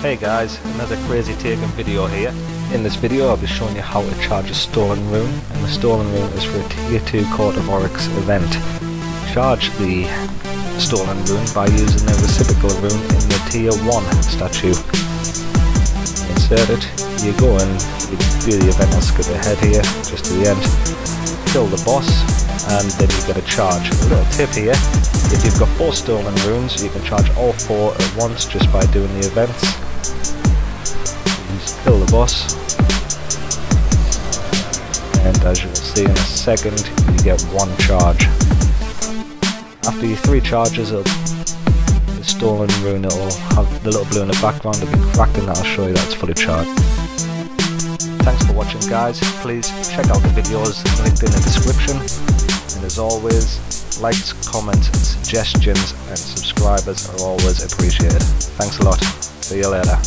Hey guys, another Crazy Taken video here. In this video I'll be showing you how to charge a stolen rune, and the stolen rune is for a tier 2 Court of Oryx event. Charge the stolen rune by using the reciprocal rune in the tier 1 statue. Insert it, you go in, you do the event. I'll skip ahead here, just to the end. Kill the boss, and then you get a charge. A little tip here, if you've got 4 stolen runes, you can charge all 4 at once just by doing the events. You can just kill the boss, and as you will see in a second, you get 1 charge. After your 3 charges of the stolen rune, it will have the little blue in the background that will be cracked, and that will show you that's fully charged. Thanks for watching guys, please check out the videos linked in the description, and as always, likes, comments, suggestions and subscribers are always appreciated. Thanks a lot, see you later.